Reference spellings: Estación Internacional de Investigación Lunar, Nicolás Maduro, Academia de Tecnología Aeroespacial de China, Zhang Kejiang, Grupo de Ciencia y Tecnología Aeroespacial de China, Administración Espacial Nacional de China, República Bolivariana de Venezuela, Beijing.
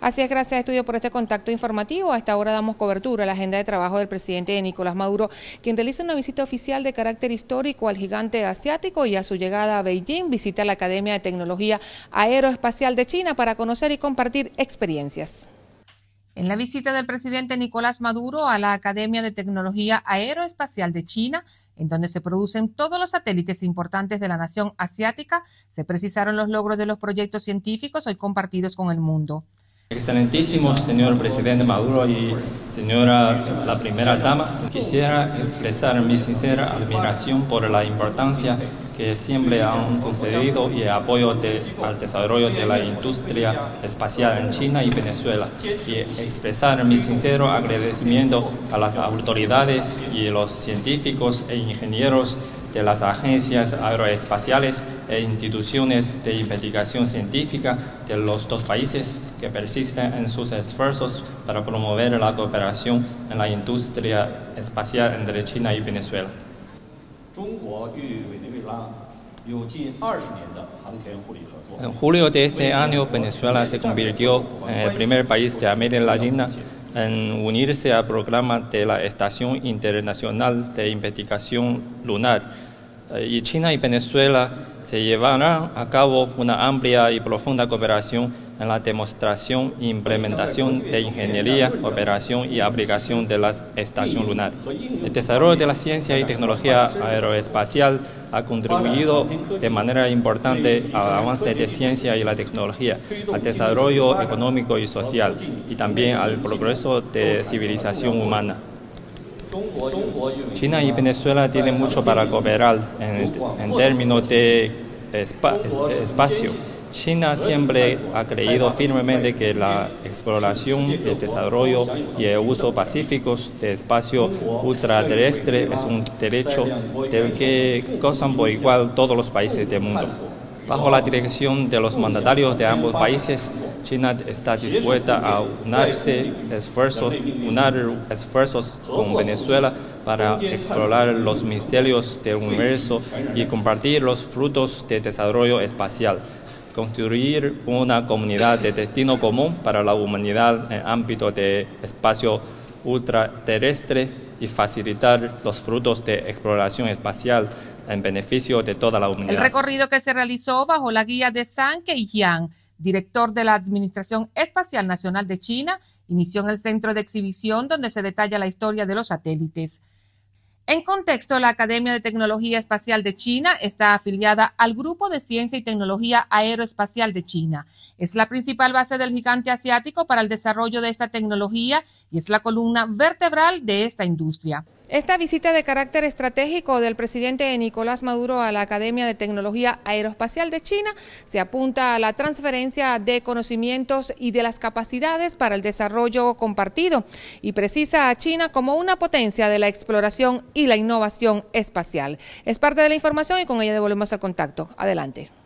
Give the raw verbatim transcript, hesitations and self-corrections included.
Así es, gracias Estudio por este contacto informativo. A esta hora damos cobertura a la agenda de trabajo del presidente Nicolás Maduro, quien realiza una visita oficial de carácter histórico al gigante asiático y a su llegada a Beijing visita la Academia de Tecnología Aeroespacial de China para conocer y compartir experiencias. En la visita del presidente Nicolás Maduro a la Academia de Tecnología Aeroespacial de China, en donde se producen todos los satélites importantes de la nación asiática, se precisaron los logros de los proyectos científicos hoy compartidos con el mundo. Excelentísimo señor presidente Maduro y señora la primera dama, quisiera expresar mi sincera admiración por la importancia que siempre han concedido y el apoyo de, al desarrollo de la industria espacial en China y Venezuela, y expresar mi sincero agradecimiento a las autoridades y los científicos e ingenieros de las agencias aeroespaciales e instituciones de investigación científica de los dos países que persisten en sus esfuerzos para promover la cooperación en la industria espacial entre China y Venezuela. En julio de este año, Venezuela se convirtió en el primer país de América Latina en unirse al programa de la Estación Internacional de Investigación Lunar. Y China y Venezuela se llevarán a cabo una amplia y profunda cooperación en la demostración e implementación de ingeniería, operación y aplicación de la Estación Lunar. El desarrollo de la ciencia y tecnología aeroespacial ha contribuido de manera importante al avance de ciencia y la tecnología, al desarrollo económico y social, y también al progreso de civilización humana. China y Venezuela tienen mucho para cooperar en, en términos de espa, es, espacio. China siempre ha creído firmemente que la exploración, el desarrollo y el uso pacíficos de espacio ultraterrestre es un derecho del que gozan por igual todos los países del mundo. Bajo la dirección de los mandatarios de ambos países, China está dispuesta a unirse esfuerzos, unir esfuerzos con Venezuela para explorar los misterios del universo y compartir los frutos del desarrollo espacial, construir una comunidad de destino común para la humanidad en el ámbito de espacio ultraterrestre y facilitar los frutos de exploración espacial en beneficio de toda la humanidad. El recorrido que se realizó bajo la guía de Zhang Kejiang, director de la Administración Espacial Nacional de China, inició en el centro de exhibición donde se detalla la historia de los satélites. En contexto, la Academia de Tecnología Espacial de China está afiliada al Grupo de Ciencia y Tecnología Aeroespacial de China. Es la principal base del gigante asiático para el desarrollo de esta tecnología y es la columna vertebral de esta industria. Esta visita de carácter estratégico del presidente Nicolás Maduro a la Academia de Tecnología Aeroespacial de China se apunta a la transferencia de conocimientos y de las capacidades para el desarrollo compartido y precisa a China como una potencia de la exploración y la innovación espacial. Es parte de la información y con ella devolvemos el contacto. Adelante.